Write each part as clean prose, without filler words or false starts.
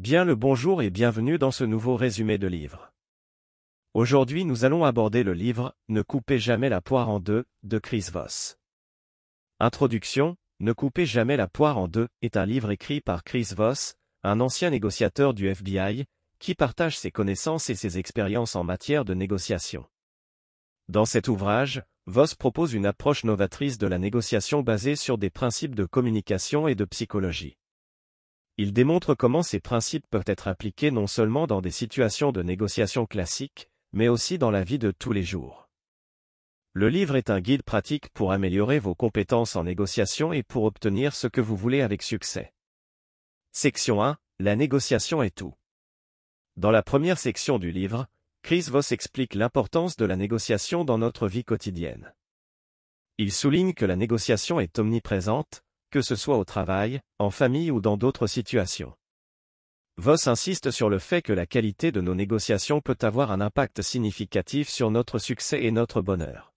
Bien le bonjour et bienvenue dans ce nouveau résumé de livre. Aujourd'hui nous allons aborder le livre « Ne coupez jamais la poire en deux » de Chris Voss. Introduction, « Ne coupez jamais la poire en deux » est un livre écrit par Chris Voss, un ancien négociateur du FBI, qui partage ses connaissances et ses expériences en matière de négociation. Dans cet ouvrage, Voss propose une approche novatrice de la négociation basée sur des principes de communication et de psychologie. Il démontre comment ces principes peuvent être appliqués non seulement dans des situations de négociation classiques, mais aussi dans la vie de tous les jours. Le livre est un guide pratique pour améliorer vos compétences en négociation et pour obtenir ce que vous voulez avec succès. Section 1. La négociation est tout. Dans la première section du livre, Chris Voss explique l'importance de la négociation dans notre vie quotidienne. Il souligne que la négociation est omniprésente, que ce soit au travail, en famille ou dans d'autres situations. Voss insiste sur le fait que la qualité de nos négociations peut avoir un impact significatif sur notre succès et notre bonheur.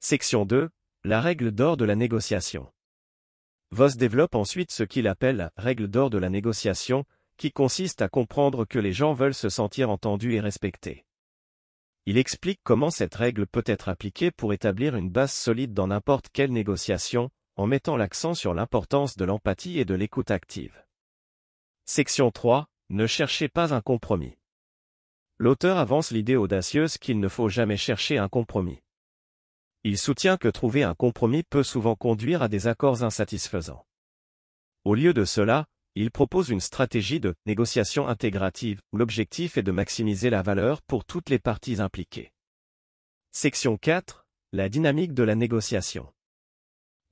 Section 2. La règle d'or de la négociation. Voss développe ensuite ce qu'il appelle la « règle d'or de la négociation », qui consiste à comprendre que les gens veulent se sentir entendus et respectés. Il explique comment cette règle peut être appliquée pour établir une base solide dans n'importe quelle négociation, en mettant l'accent sur l'importance de l'empathie et de l'écoute active. Section 3. Ne cherchez pas un compromis. L'auteur avance l'idée audacieuse qu'il ne faut jamais chercher un compromis. Il soutient que trouver un compromis peut souvent conduire à des accords insatisfaisants. Au lieu de cela, il propose une stratégie de « négociation intégrative » où l'objectif est de maximiser la valeur pour toutes les parties impliquées. Section 4. La dynamique de la négociation.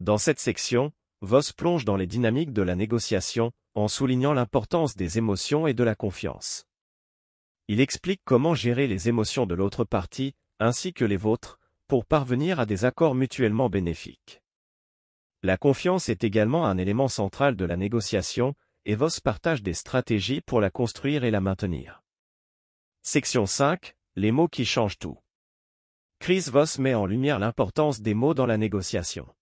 Dans cette section, Voss plonge dans les dynamiques de la négociation, en soulignant l'importance des émotions et de la confiance. Il explique comment gérer les émotions de l'autre partie, ainsi que les vôtres, pour parvenir à des accords mutuellement bénéfiques. La confiance est également un élément central de la négociation, et Voss partage des stratégies pour la construire et la maintenir. Section 5. Les mots qui changent tout. Chris Voss met en lumière l'importance des mots dans la négociation.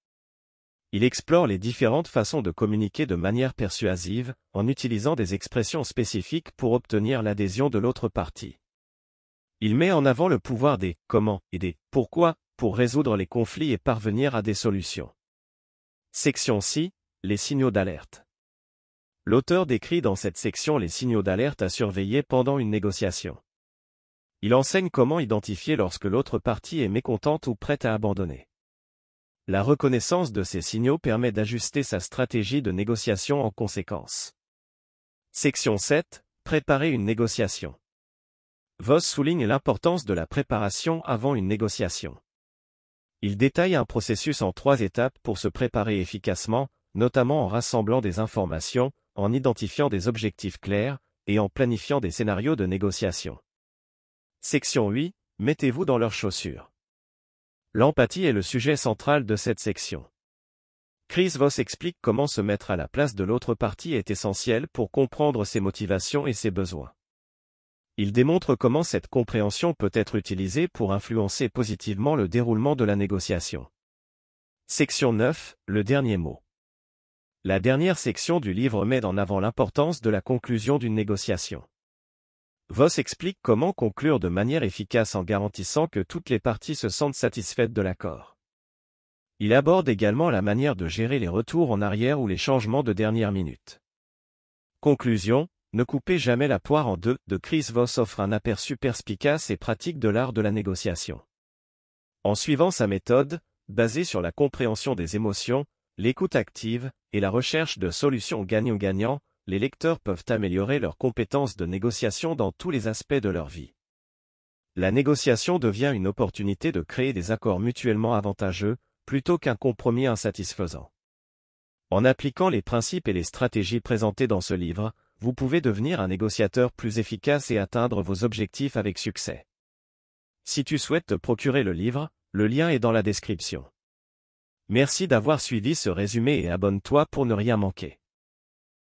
Il explore les différentes façons de communiquer de manière persuasive, en utilisant des expressions spécifiques pour obtenir l'adhésion de l'autre partie. Il met en avant le pouvoir des « comment » et des « pourquoi » pour résoudre les conflits et parvenir à des solutions. Section 6. Les signaux d'alerte. L'auteur décrit dans cette section les signaux d'alerte à surveiller pendant une négociation. Il enseigne comment identifier lorsque l'autre partie est mécontente ou prête à abandonner. La reconnaissance de ces signaux permet d'ajuster sa stratégie de négociation en conséquence. Section 7. Préparer une négociation. Voss souligne l'importance de la préparation avant une négociation. Il détaille un processus en 3 étapes pour se préparer efficacement, notamment en rassemblant des informations, en identifiant des objectifs clairs, et en planifiant des scénarios de négociation. Section 8. Mettez-vous dans leurs chaussures. L'empathie est le sujet central de cette section. Chris Voss explique comment se mettre à la place de l'autre partie est essentiel pour comprendre ses motivations et ses besoins. Il démontre comment cette compréhension peut être utilisée pour influencer positivement le déroulement de la négociation. Section 9. Le dernier mot. La dernière section du livre met en avant l'importance de la conclusion d'une négociation. Voss explique comment conclure de manière efficace en garantissant que toutes les parties se sentent satisfaites de l'accord. Il aborde également la manière de gérer les retours en arrière ou les changements de dernière minute. Conclusion, Ne coupez jamais la poire en deux de Chris Voss offre un aperçu perspicace et pratique de l'art de la négociation. En suivant sa méthode, basée sur la compréhension des émotions, l'écoute active et la recherche de solutions gagnant-gagnant, les lecteurs peuvent améliorer leurs compétences de négociation dans tous les aspects de leur vie. La négociation devient une opportunité de créer des accords mutuellement avantageux, plutôt qu'un compromis insatisfaisant. En appliquant les principes et les stratégies présentés dans ce livre, vous pouvez devenir un négociateur plus efficace et atteindre vos objectifs avec succès. Si tu souhaites te procurer le livre, le lien est dans la description. Merci d'avoir suivi ce résumé et abonne-toi pour ne rien manquer.